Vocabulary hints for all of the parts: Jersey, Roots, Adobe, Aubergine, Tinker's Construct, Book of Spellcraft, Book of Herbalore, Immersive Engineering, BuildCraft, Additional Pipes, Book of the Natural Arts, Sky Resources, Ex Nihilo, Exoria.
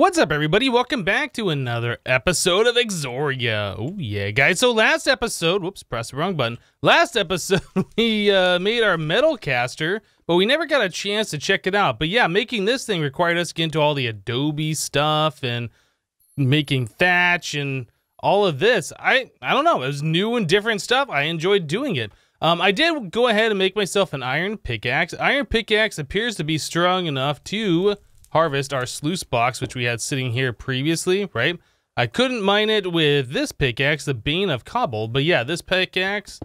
What's up, everybody? Welcome back to another episode of Exoria. Oh yeah, guys. So last episode, whoops, pressed the wrong button. Last episode, we made our metal caster, but we never got a chance to check it out. But yeah, making this thing required us to get into all the Adobe stuff and making thatch and all of this. I don't know. It was new and different stuff. I enjoyed doing it. I did go ahead and make myself an iron pickaxe. Iron pickaxe appears to be strong enough to harvest our sluice box, which we had sitting here previously, right? I couldn't mine it with this pickaxe, the Bane of Cobble, but yeah, this pickaxe,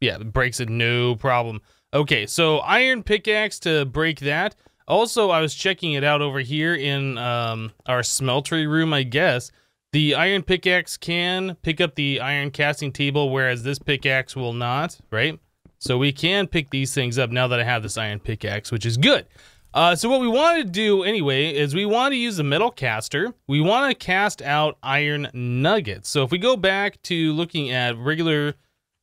yeah, it breaks it, no problem. Okay, so iron pickaxe to break that. Also, I was checking it out over here in our smeltery room, I guess. The iron pickaxe can pick up the iron casting table, whereas this pickaxe will not, right? So we can pick these things up now that I have this iron pickaxe, which is good. So what we want to do anyway is we want to use a metal caster. We want to cast out iron nuggets. So if we go back to looking at regular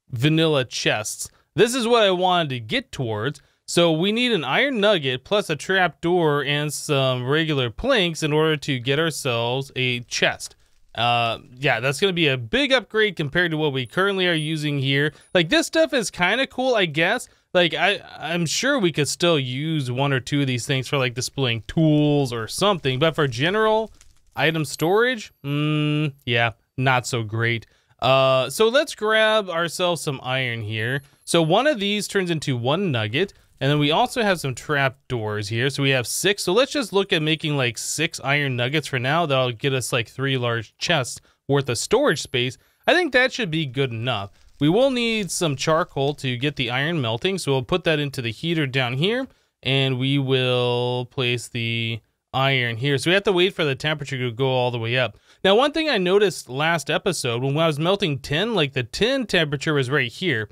vanilla chests, this is what I wanted to get towards. So we need an iron nugget plus a trapdoor and some regular planks in order to get ourselves a chest. Yeah, that's going to be a big upgrade compared to what we currently are using here. Like, this stuff is kind of cool, I guess. Like, I'm sure we could still use one or two of these things for, like, displaying tools or something. But for general item storage, yeah, not so great. So let's grab ourselves some iron here. So one of these turns into one nugget. And then we also have some trap doors here. So we have 6. So let's just look at making, like, 6 iron nuggets for now. That'll get us, like, 3 large chests worth of storage space. I think that should be good enough. We will need some charcoal to get the iron melting, so we'll put that into the heater down here, and we will place the iron here. So we have to wait for the temperature to go all the way up. Now, one thing I noticed last episode, when I was melting tin, like, the tin temperature was right here.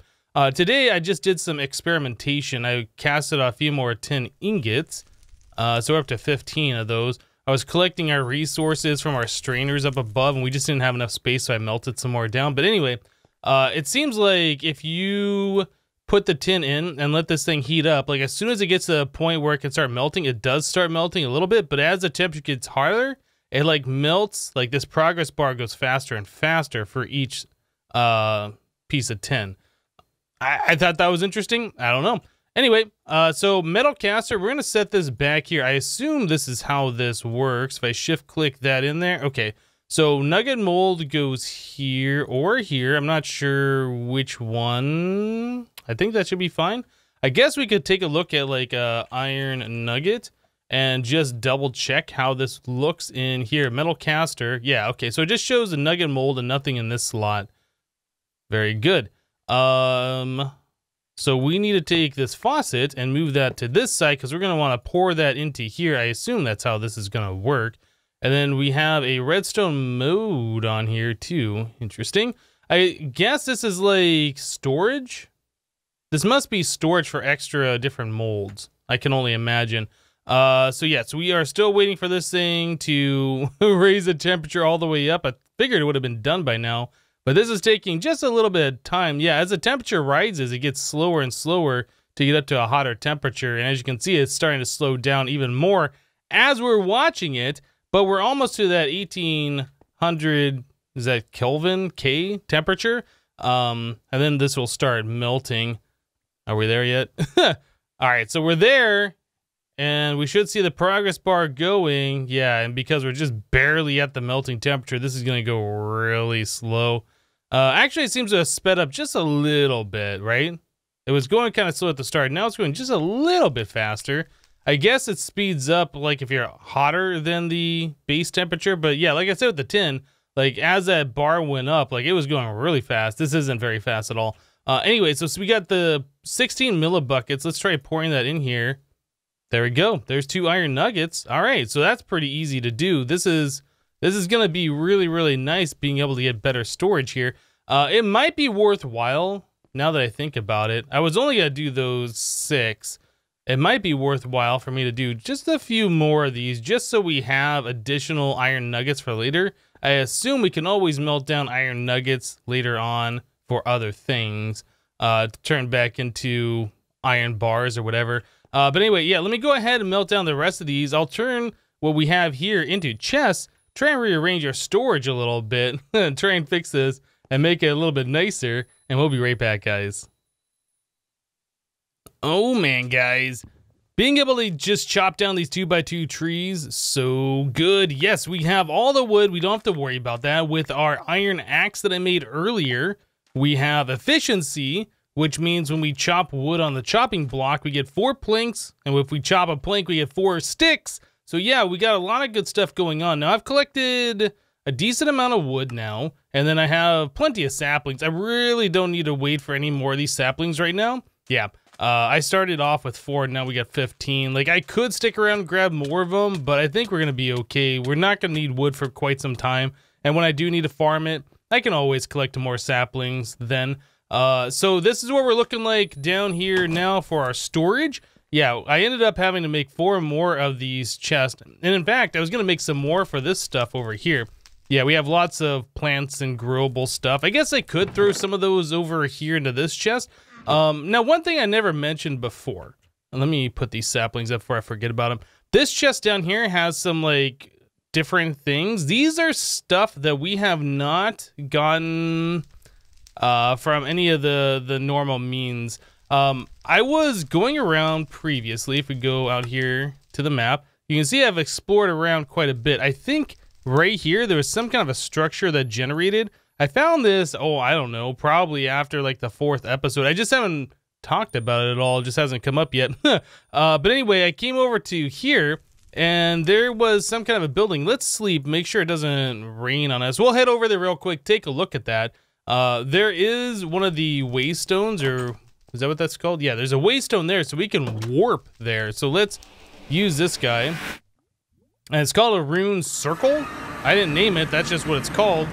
Today, I just did some experimentation. I casted a few more tin ingots, so we're up to 15 of those. I was collecting our resources from our strainers up above, and we just didn't have enough space, so I melted some more down. But anyway, it seems like if you put the tin in and let this thing heat up, like, as soon as it gets to the point where it can start melting, it does start melting a little bit, but as the temperature gets higher, it, like, melts. Like, this progress bar goes faster and faster for each piece of tin. I thought that was interesting. I don't know. Anyway, so metal caster, we're going to set this back here. I assume this is how this works. If I shift click that in there, okay. So nugget mold goes here or here. I'm not sure which one. I think that should be fine. I guess we could take a look at, like, iron nugget and just double check how this looks in here. Metal caster. Yeah, okay. So it just shows the nugget mold and nothing in this slot. Very good. So we need to take this faucet and move that to this side because we're going to want to pour that into here. I assume that's how this is going to work. And then we have a redstone mode on here too. Interesting. I guess this is, like, storage. This must be storage for extra different molds. I can only imagine. So yeah, so we are still waiting for this thing to raise the temperature all the way up. I figured it would have been done by now, but this is taking just a little bit of time. Yeah, as the temperature rises, it gets slower and slower to get up to a hotter temperature. And as you can see, it's starting to slow down even more as we're watching it. But we're almost to that 1800, is that Kelvin, K temperature? And then this will start melting. Are we there yet? All right, so we're there, and we should see the progress bar going. Yeah, and because we're just barely at the melting temperature, this is gonna go really slow. Actually, it seems to have sped up just a little bit, right? It was going kind of slow at the start. Now it's going just a little bit faster. I guess it speeds up, like, if you're hotter than the base temperature. But yeah, like I said with the tin, like, as that bar went up, like, it was going really fast. This isn't very fast at all. Anyway, so we got the 16 millibuckets. Let's try pouring that in here. There we go. There's 2 iron nuggets. All right, so that's pretty easy to do. This is going to be really, really nice being able to get better storage here. It might be worthwhile now that I think about it. I was only going to do those 6. It might be worthwhile for me to do just a few more of these just so we have additional iron nuggets for later. I assume we can always melt down iron nuggets later on for other things to turn back into iron bars or whatever. But anyway, yeah, let me go ahead and melt down the rest of these. I'll turn what we have here into chests, try and rearrange your storage a little bit, try and fix this and make it a little bit nicer, and we'll be right back, guys. Oh man, guys, being able to just chop down these 2x2 trees, so good. Yes, we have all the wood, we don't have to worry about that. With our iron axe that I made earlier, we have efficiency, which means when we chop wood on the chopping block, we get 4 planks, and if we chop a plank, we get 4 sticks. So yeah, we got a lot of good stuff going on. Now I've collected a decent amount of wood now, and then I have plenty of saplings. I really don't need to wait for any more of these saplings right now. Yeah, I started off with 4, now we got 15. Like, I could stick around and grab more of them, but I think we're gonna be okay. We're not gonna need wood for quite some time, and when I do need to farm it, I can always collect more saplings then. So this is what we're looking like down here now for our storage. Yeah, I ended up having to make 4 more of these chests. And in fact, I was gonna make some more for this stuff over here. Yeah, we have lots of plants and growable stuff. I guess I could throw some of those over here into this chest. Now, one thing I never mentioned before, and let me put these saplings up before I forget about them. This chest down here has some like different things. These are stuff that we have not gotten from any of the normal means. I was going around previously. If we go out here to the map, you can see I've explored around quite a bit. I think right here there was some kind of a structure that generated. I found this, oh, I don't know, probably after like the 4th episode. I just haven't talked about it at all. It just hasn't come up yet. But anyway, I came over to here and there was some kind of a building. Let's sleep, make sure it doesn't rain on us. We'll head over there real quick, take a look at that. There is one of the waystones, or is that what that's called? Yeah, there's a waystone there, so we can warp there. So let's use this guy. And it's called a rune circle. I didn't name it, that's just what it's called.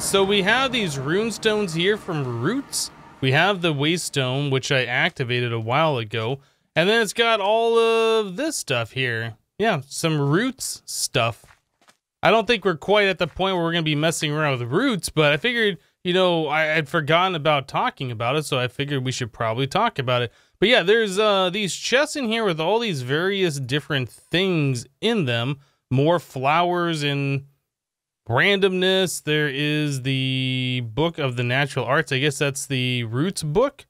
So we have these rune stones here from Roots. We have the waystone, which I activated a while ago. And then it's got all of this stuff here. Yeah, some Roots stuff. I don't think we're quite at the point where we're going to be messing around with Roots, but I figured, you know, I had forgotten about talking about it, so I figured we should probably talk about it. But yeah, there's these chests in here with all these various different things in them. More flowers and randomness. There is the Book of the Natural Arts. I guess that's the Roots book.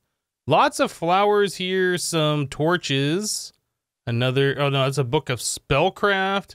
Lots of flowers here, some torches. Another, oh no, that's a Book of Spellcraft.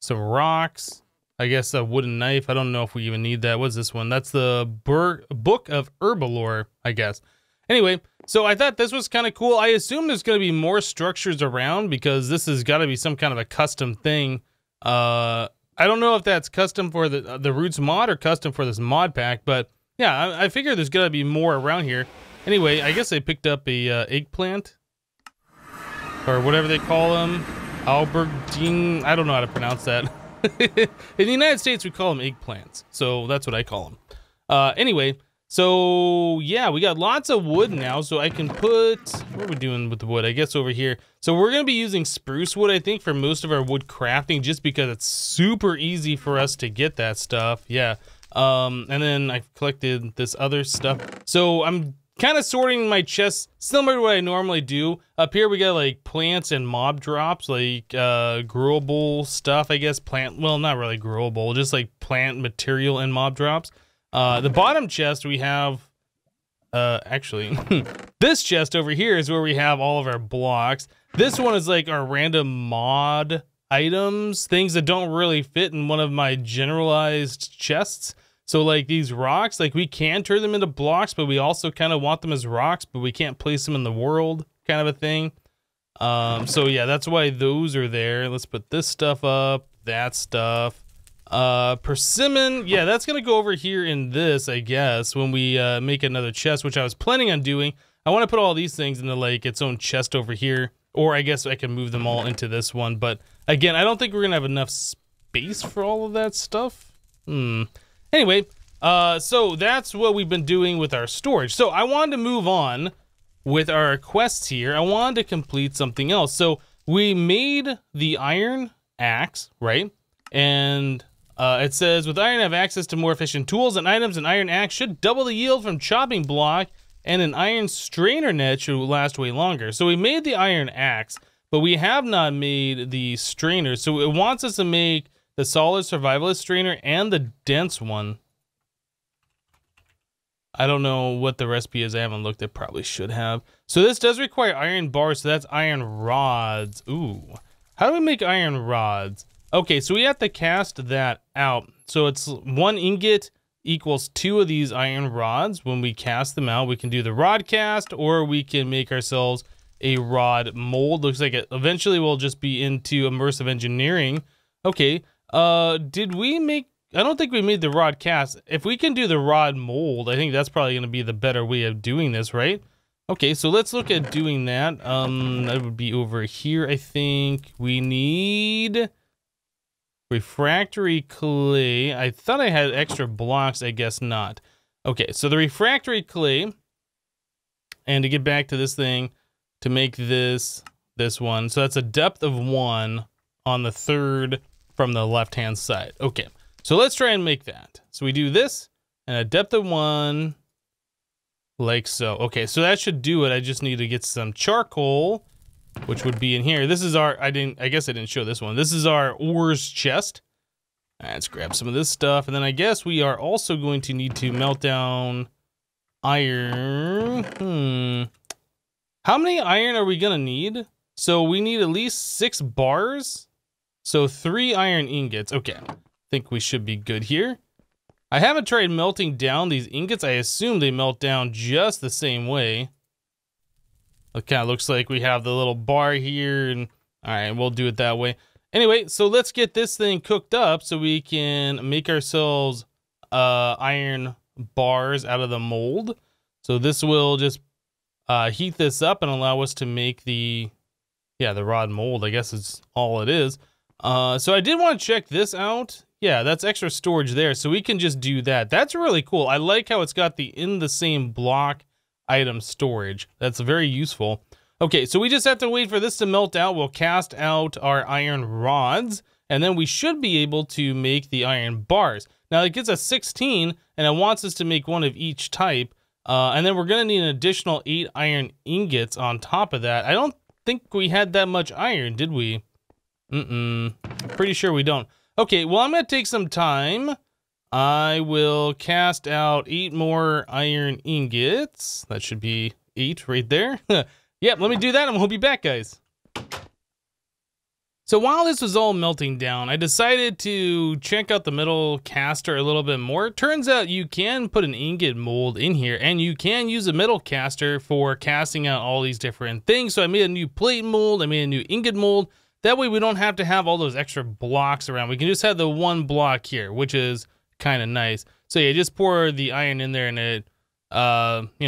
Some rocks. I guess a wooden knife. I don't know if we even need that. What's this one? That's the Book of Herbalore, I guess. Anyway, so I thought this was kind of cool. I assume there's going to be more structures around because this has got to be some kind of a custom thing. I don't know if that's custom for the Roots mod or custom for this mod pack, but yeah, I figure there's got to be more around here. Anyway, I guess I picked up a eggplant or whatever they call them. Aubergine. I don't know how to pronounce that. In the United States, we call them eggplants, so that's what I call them. Anyway, so yeah, we got lots of wood now, so I can put, what are we doing with the wood? I guess over here. So we're going to be using spruce wood, I think, for most of our wood crafting, just because it's super easy for us to get that stuff. Yeah, and then I collected this other stuff. So I'm kind of sorting my chest similar to what I normally do. Up here we got like plants and mob drops, like growable stuff, I guess. Plant, well, not really growable, just like plant material and mob drops. The bottom chest we have, actually, this chest over here is where we have all of our blocks. This one is like our random mod items, things that don't really fit in one of my generalized chests. So like these rocks, like we can turn them into blocks, but we also kind of want them as rocks, but we can't place them in the world, kind of a thing. So yeah, that's why those are there. Let's put this stuff up, that stuff. Persimmon, yeah, that's gonna go over here in this, I guess, when we make another chest, which I was planning on doing. I wanna put all these things into like its own chest over here, or I guess I can move them all into this one. But again, I don't think we're gonna have enough space for all of that stuff. Anyway, so that's what we've been doing with our storage. So I wanted to move on with our quests here. I wanted to complete something else. So we made the iron axe, right? And it says, with iron, I have access to more efficient tools and items. An iron axe should double the yield from chopping block, and an iron strainer net should last way longer. So we made the iron axe, But we have not made the strainer. So it wants us to make the solid survivalist strainer and the dense one. I don't know what the recipe is. I haven't looked. It probably should have. So this does require iron bars. So that's iron rods. Ooh. How do we make iron rods? Okay, so we have to cast that out. So it's one ingot equals two of these iron rods. When we cast them out, we can do the rod cast, or we can make ourselves a rod mold. Looks like it eventually will just be into immersive engineering. Okay, did we make, I don't think we made the rod cast. If we can do the rod mold, I think that's probably going to be the better way of doing this, right? Okay, so let's look at doing that. That would be over here. I think we need refractory clay. I thought I had extra blocks. I guess not. Okay, so the refractory clay, and to get back to this thing, to make this one. So that's a depth of 1 on the 3rd from the left-hand side. Okay, so let's try and make that. So we do this and a depth of 1, like so. Okay, so that should do it. I just need to get some charcoal, which would be in here. This is our, I guess I didn't show this one. This is our ores chest. All right, let's grab some of this stuff. And then I guess we are also going to need to melt down iron. How many iron are we gonna need? So we need at least 6 bars. So 3 iron ingots. Okay, I think we should be good here. I haven't tried melting down these ingots. I assume they melt down just the same way. It kind of looks like we have the little bar here, and all right, we'll do it that way. Anyway, so let's get this thing cooked up so we can make ourselves iron bars out of the mold. So this will just heat this up and allow us to make the, yeah, the rod mold, I guess is all it is. So I did want to check this out. Yeah, that's extra storage there. So we can just do that. That's really cool. I like how it's got the in the same block item storage. That's very useful. Okay, so we just have to wait for this to melt out. We'll cast out our iron rods, and then we should be able to make the iron bars. Now it gets us 16, and it wants us to make one of each type. And then we're gonna need an additional 8 iron ingots on top of that. I don't think we had that much iron, did we? Pretty sure we don't. Okay, well, I'm gonna take some time. I will cast out 8 more iron ingots. That should be 8 right there. Yep, let me do that and we'll be back, guys. So while this was all melting down, I decided to check out the metal caster a little bit more. It turns out you can put an ingot mold in here, and you can use a metal caster for casting out all these different things. So I made a new plate mold, I made a new ingot mold. That way we don't have to have all those extra blocks around. We can just have the one block here, which is kind of nice. So yeah, just pour the iron in there and it you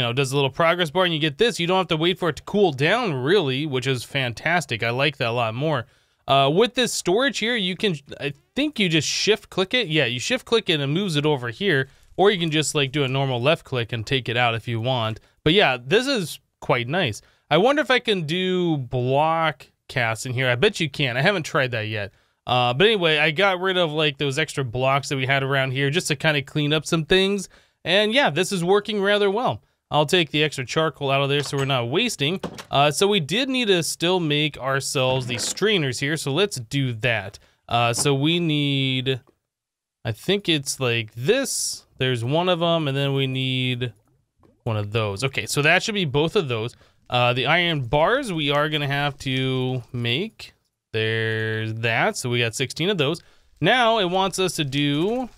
know, does a little progress bar, and you get this. You don't have to wait for it to cool down, really, which is fantastic. I like that a lot more. With this storage here, you can, I think you just shift click it. Yeah, you shift click it and it moves it over here, or you can just like do a normal left click and take it out if you want. But yeah, this is quite nice. I wonder if I can do block cast in here. I bet you can. I haven't tried that yet. But anyway, I got rid of like those extra blocks that we had around here just to kind of clean up some things. And yeah, this is working rather well. I'll take the extra charcoal out of there so we're not wasting. So we did need to still make ourselves the strainers here, so let's do that. So we need, I think it's like this. There's one of them, and then we need one of those. Okay, so that should be both of those. The iron bars we are gonna have to make. There's that, so we got 16 of those. Now it wants us to do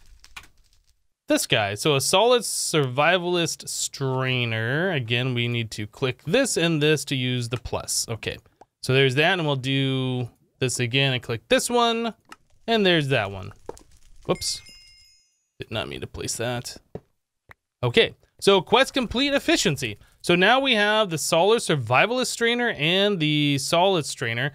this guy. So a solid survivalist strainer. Again, we need to click this and this to use the plus. Okay, so there's that, and we'll do this again and click this one, and there's that one. Whoops, did not mean to place that. Okay, so quest complete efficiency. So now we have the solid survivalist strainer and the solid strainer.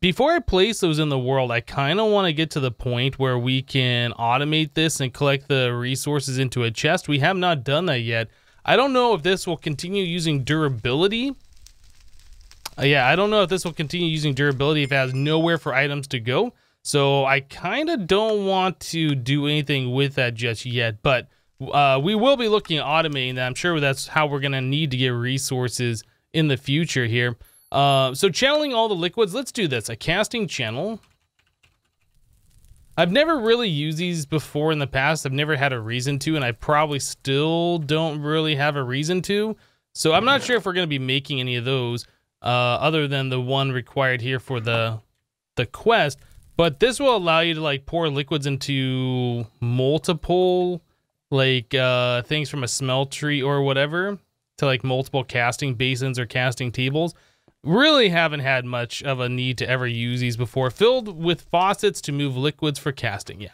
Before I place those in the world, I kind of want to get to the point where we can automate this and collect the resources into a chest. We have not done that yet. I don't know if this will continue using durability. Yeah, I don't know if this will continue using durability if it has nowhere for items to go. So I kind of don't want to do anything with that just yet, but we will be looking at automating that. I'm sure that's how we're going to need to get resources in the future here. So channeling all the liquids, let's do this. A casting channel. I've never really used these before in the past. I've never had a reason to, and I probably still don't really have a reason to. So I'm not sure if we're going to be making any of those other than the one required here for the quest. But this will allow you to like pour liquids into multiple like things from a smeltery or whatever to like multiple casting basins or casting tables. Really haven't had much of a need to ever use these before. Filled with faucets to move liquids for casting. Yeah.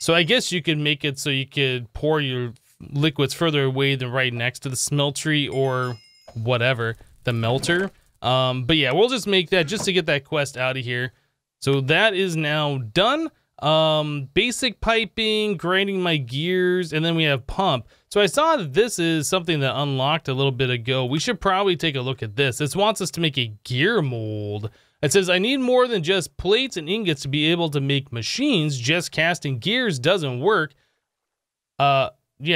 So I guess you could make it so you could pour your liquids further away than right next to the smeltery or whatever, the melter. But yeah, we'll just make that just to get that quest out of here. So that is now done. Basic piping, grinding my gears, and then we have pump. So I saw that this is something that unlocked a little bit ago. We should probably take a look at this. This wants us to make a gear mold. It says, I need more than just plates and ingots to be able to make machines. Just casting gears doesn't work. Yeah,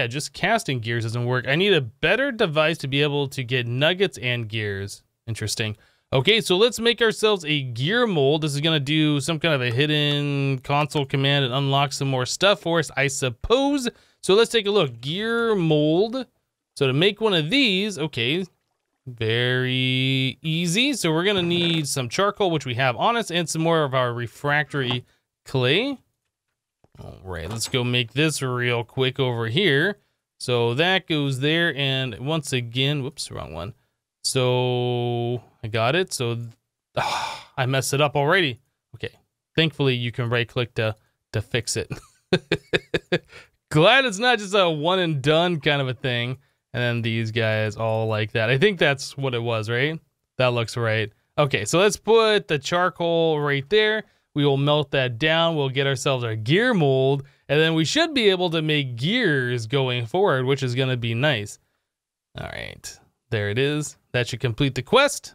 just casting gears doesn't work. I need a better device to be able to get nuggets and gears. Interesting. Okay, so let's make ourselves a gear mold. This is gonna do some kind of a hidden console command and unlock some more stuff for us, I suppose. So let's take a look, gear mold. So to make one of these, okay, very easy. So we're gonna need some charcoal, which we have on us, and some more of our refractory clay. All right, let's go make this real quick over here. So that goes there, and once again, whoops, wrong one. So I got it. So I messed it up already. Okay. Thankfully you can right click to fix it. Glad it's not just a one and done kind of a thing. And then these guys all like that. I think that's what it was, right? That looks right. Okay. So let's put the charcoal right there. We will melt that down. We'll get ourselves our gear mold, and then we should be able to make gears going forward, which is going to be nice. All right. There it is. That should complete the quest.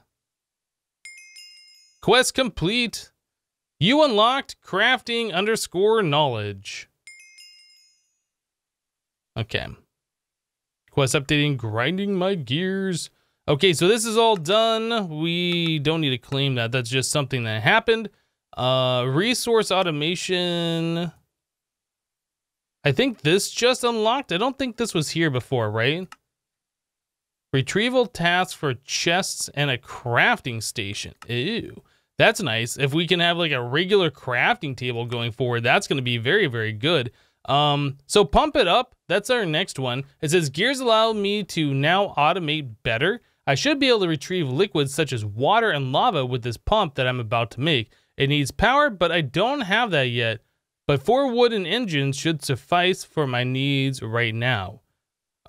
Quest complete. You unlocked crafting _ knowledge. Okay. Quest updating, grinding my gears. Okay, so this is all done. We don't need to claim that. That's just something that happened. Resource automation. I think this just unlocked. I don't think this was here before, right? Retrieval tasks for chests and a crafting station. Ew, that's nice. If we can have like a regular crafting table going forward, that's going to be very, very good. So pump it up. That's our next one. It says gears allow me to now automate better. I should be able to retrieve liquids such as water and lava with this pump that I'm about to make. It needs power, but I don't have that yet. But 4 wooden engines should suffice for my needs right now.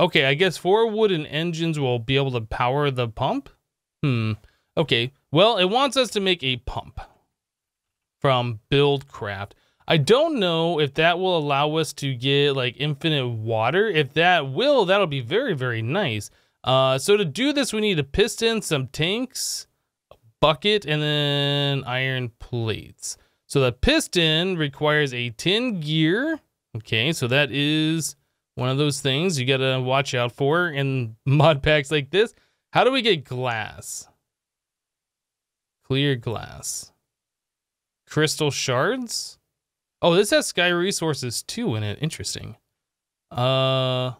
Okay, I guess 4 wooden engines will be able to power the pump? Hmm. Okay, well, it wants us to make a pump from BuildCraft. I don't know if that will allow us to get like infinite water. If that will, that'll be very, very nice. So to do this, we need a piston, some tanks, a bucket, and then iron plates. So the piston requires a tin gear. Okay, so that is one of those things you gotta watch out for in mod packs like this. How do we get glass? Clear glass. Crystal shards? Oh, this has Sky Resources too in it. Interesting. I'm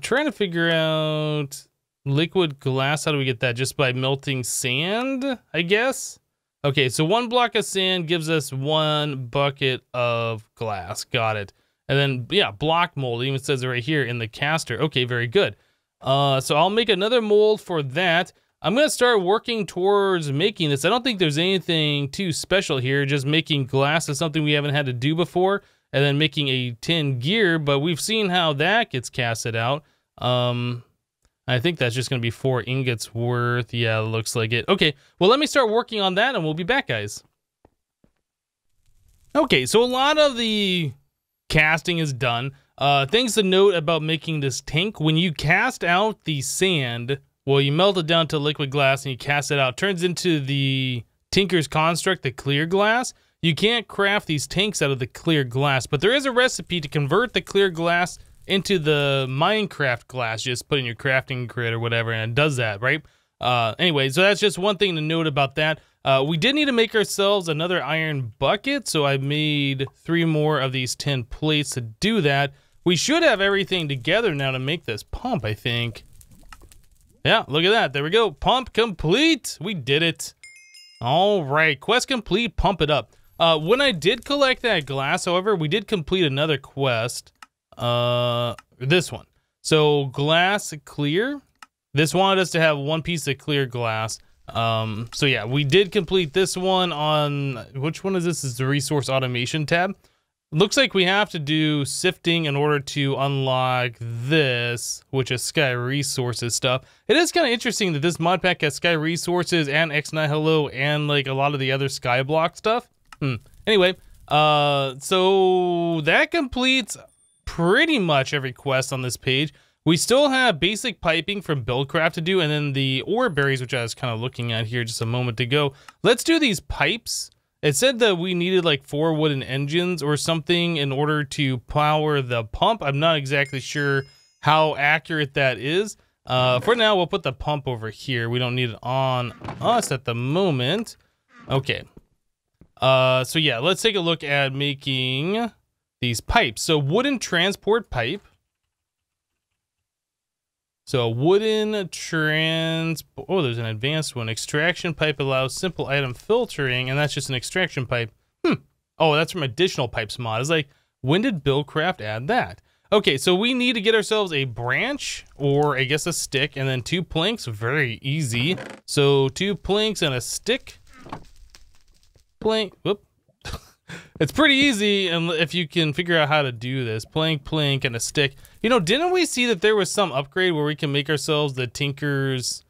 trying to figure out liquid glass. How do we get that? Just by melting sand, I guess? Okay, so 1 block of sand gives us 1 bucket of glass. Got it. And then, yeah, block mold. It even says it right here in the caster. Okay, very good. So I'll make another mold for that. I'm going to start working towards making this. I don't think there's anything too special here. Just making glass is something we haven't had to do before. And then making a tin gear. But we've seen how that gets casted out. I think that's just going to be 4 ingots worth. Yeah, looks like it. Okay, well, let me start working on that, and we'll be back, guys. Okay, so a lot of the casting is done. Things to note about making this tank. When you cast out the sand, well, you melt it down to liquid glass, and you cast it out. It turns into the Tinker's Construct, the clear glass. You can't craft these tanks out of the clear glass, but there is a recipe to convert the clear glass into the Minecraft glass. You just put in your crafting grid or whatever, and it does that, right? Anyway, so that's just one thing to note about that. We did need to make ourselves another iron bucket, so I made 3 more of these 10 plates to do that. We should have everything together now to make this pump, I think. Yeah, look at that. There we go. Pump complete. We did it. All right. Quest complete. Pump it up. When I did collect that glass, however, we did complete another quest. This one. So glass clear. This wanted us to have 1 piece of clear glass. So yeah, we did complete this one on, which one is this? Is the resource automation tab. Looks like we have to do sifting in order to unlock this, which is Sky Resources stuff. It is kind of interesting that this mod pack has Sky Resources and Ex Nihilo and like a lot of the other Skyblock stuff. Anyway, so that completes pretty much every quest on this page. We still have basic piping from BuildCraft to do, and then the ore berries, which I was kind of looking at here just a moment ago. Let's do these pipes. It said that we needed like 4 wooden engines or something in order to power the pump. I'm not exactly sure how accurate that is. For now, we'll put the pump over here. We don't need it on us at the moment. Okay. So yeah, let's take a look at making these pipes. So wooden transport pipe. So wooden transport, oh, there's an advanced one. Extraction pipe allows simple item filtering, and that's just an extraction pipe. Oh, that's from Additional Pipes mod. It's like, when did BuildCraft add that? Okay, so we need to get ourselves a branch, or I guess a stick, and then 2 planks, very easy. So 2 planks and a stick. Plank, whoop. It's pretty easy if you can figure out how to do this. Plank, plank, and a stick. You know, didn't we see that there was some upgrade where we can make ourselves the Tinker's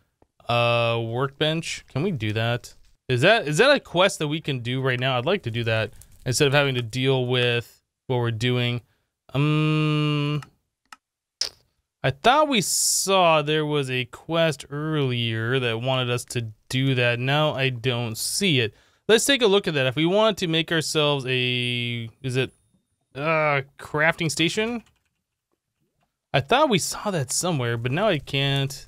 workbench? Can we do that? Is that a quest that we can do right now? I'd like to do that instead of having to deal with what we're doing. I thought we saw there was a quest earlier that wanted us to do that. Now I don't see it. Let's take a look at that. If we want to make ourselves a, is it crafting station? I thought we saw that somewhere, but now I can't.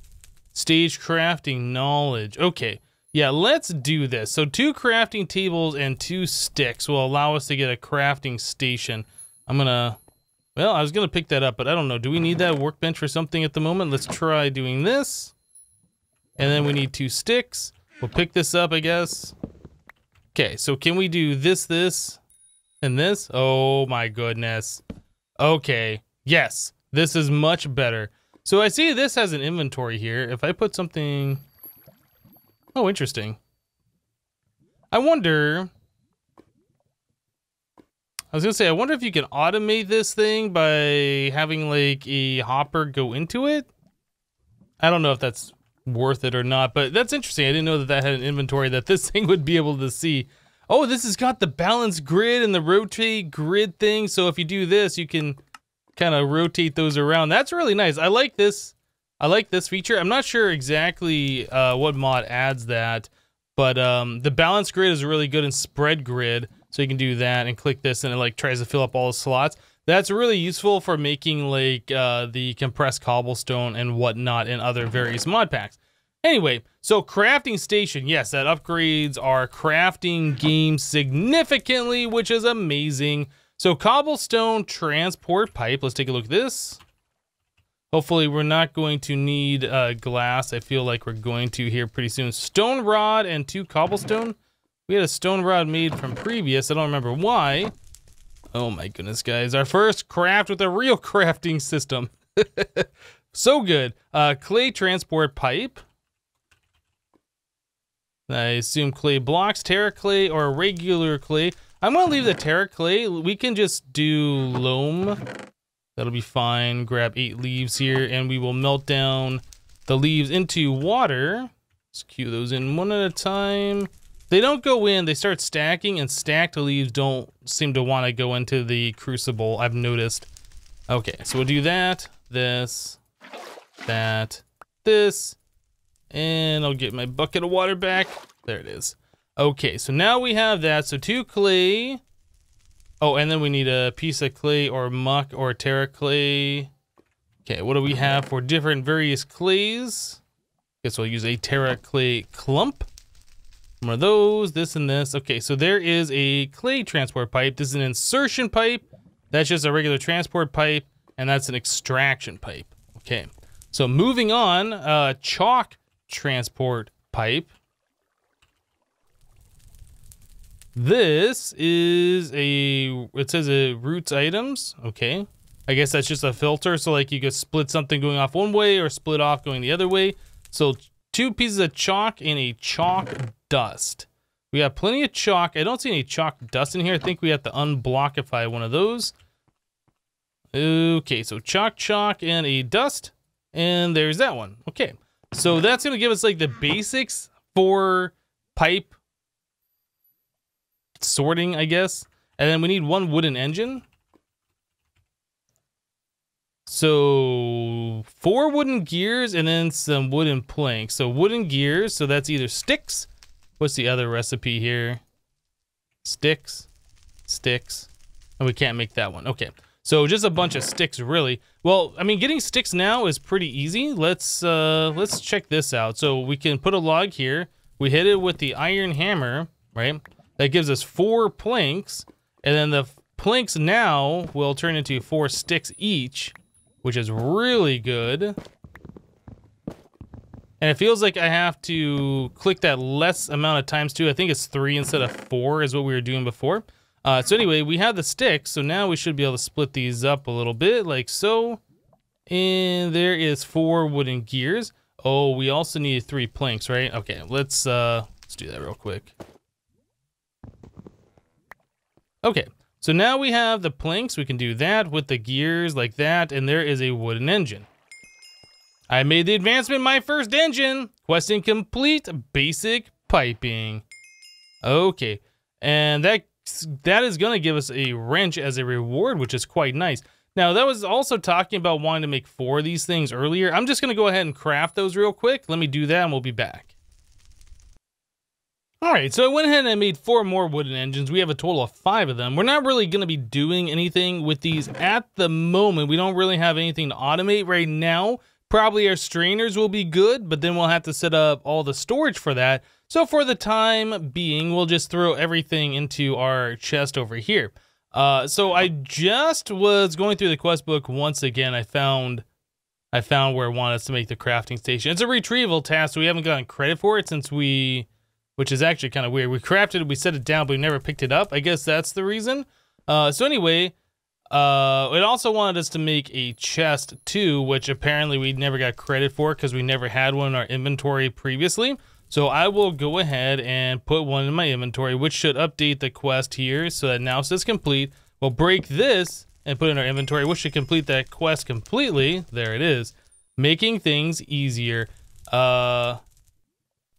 Stage crafting knowledge. Okay, yeah, let's do this. So 2 crafting tables and 2 sticks will allow us to get a crafting station. I'm gonna, well, I was gonna pick that up, but I don't know. Do we need that workbench or something at the moment? Let's try doing this. And then we need 2 sticks. We'll pick this up, I guess. Okay, so can we do this, this, and this? Oh my goodness. Okay, yes, this is much better. So I see this has an inventory here. If I put something, oh, interesting. I wonder, I was gonna say, I wonder if you can automate this thing by having like a hopper go into it. I don't know if that's worth it or not, but that's interesting. I didn't know that that had an inventory that this thing would be able to see. Oh, this has got the balance grid and the rotate grid thing. So if you do this, you can kind of rotate those around. That's really nice. I like this. I like this feature. I'm not sure exactly what mod adds that, but the balance grid is really good in spread grid. So you can do that and click this, and it like tries to fill up all the slots. That's really useful for making like the compressed cobblestone and whatnot and other various mod packs. Anyway, so crafting station, yes, that upgrades our crafting game significantly, which is amazing. So cobblestone transport pipe, let's take a look at this. Hopefully we're not going to need glass. I feel like we're going to here pretty soon. Stone rod and 2 cobblestone. We had a stone rod made from previous, I don't remember why. Oh my goodness, guys. Our first craft with a real crafting system. So good. Clay transport pipe. I assume clay blocks, terra clay, or regular clay. I'm gonna leave the terra clay. We can just do loam. That'll be fine. Grab 8 leaves here, and we will melt down the leaves into water. Let's cue those in one at a time. They don't go in, they start stacking, and stacked leaves don't seem to want to go into the crucible, I've noticed. Okay, so we'll do that, this, that, this, and I'll get my bucket of water back. There it is. Okay, so now we have that, so 2 clay. Oh, and then we need a piece of clay or muck or terra clay. Okay, what do we have for different various clays? Okay, so I'll use a terra clay clump. More of those, this and this. Okay, so there is a clay transport pipe. This is an insertion pipe. That's just a regular transport pipe, and that's an extraction pipe. Okay, so moving on, chalk transport pipe. This is a, it says a Roots items. Okay, I guess that's just a filter. So like you could split something going off one way or split off going the other way. So two pieces of chalk and a chalk dust. We got plenty of chalk. I don't see any chalk dust in here. I think we have to unblockify one of those. Okay, so chalk and a dust, and there's that one. Okay, so that's gonna give us like the basics for pipe sorting, I guess. And then we need one wooden engine. So 4 wooden gears and then some wooden planks. So wooden gears, so that's either sticks. What's the other recipe here? Sticks. And we can't make that one. Okay, so just a bunch of sticks, really. Well, I mean, getting sticks now is pretty easy. Let's check this out. So we can put a log here. We hit it with the iron hammer, right? That gives us 4 planks, and then the planks now will turn into 4 sticks each, which is really good. And it feels like I have to click that less amount of times too. I think it's 3 instead of 4 is what we were doing before. So anyway, we have the sticks, so now we should be able to split these up a little bit, like so. And there is 4 wooden gears. Oh, we also need 3 planks, right? Okay, let's do that real quick. Okay, so now we have the planks. We can do that with the gears like that, and there is a wooden engine. I made the advancement my first engine. Questing complete, basic piping. Okay, and that is gonna give us a wrench as a reward, which is quite nice. Now, that was also talking about wanting to make 4 of these things earlier. I'm just gonna go ahead and craft those real quick. Let me do that and we'll be back. All right, so I went ahead and I made 4 more wooden engines. We have a total of 5 of them. We're not really gonna be doing anything with these at the moment. We don't really have anything to automate right now. Probably our strainers will be good, but then we'll have to set up all the storage for that. So for the time being, we'll just throw everything into our chest over here. So I just was going through the quest book once again. I found where it wanted us to make the crafting station. It's a retrieval task, so we haven't gotten credit for it since we, which is actually kind of weird. We crafted it, we set it down, but we never picked it up. I guess that's the reason. So anyway, it also wanted us to make a chest too, which apparently we never got credit for because we never had one in our inventory previously. So I will go ahead and put one in my inventory, which should update the quest here so that now it says complete. We'll break this and put it in our inventory, which should complete that quest completely. There it is, making things easier. Now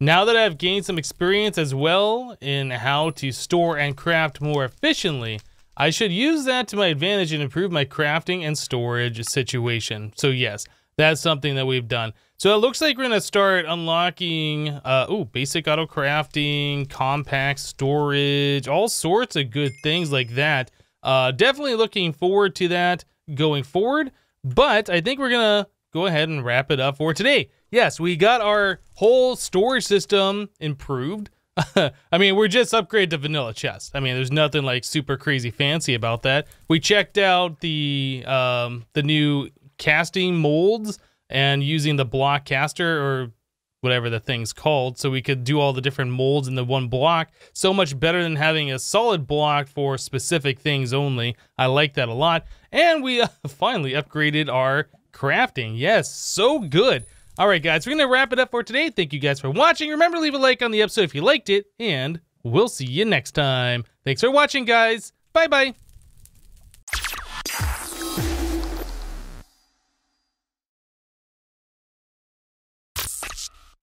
that I've gained some experience as well in how to store and craft more efficiently, I should use that to my advantage and improve my crafting and storage situation. So yes, that's something that we've done. So it looks like we're gonna start unlocking basic auto crafting, compact storage, all sorts of good things like that. Definitely looking forward to that going forward, but I think we're gonna go ahead and wrap it up for today. Yes, we got our whole storage system improved. I mean, we're just upgraded to vanilla chest. I mean, there's nothing like super crazy fancy about that. We checked out the new casting molds and using the block caster or whatever the thing's called, so we could do all the different molds in the one block. So much better than having a solid block for specific things only. I like that a lot. And we finally upgraded our crafting. Yes, so good. All right, guys, we're going to wrap it up for today. Thank you guys for watching. Remember to leave a like on the episode if you liked it, and we'll see you next time. Thanks for watching, guys. Bye-bye.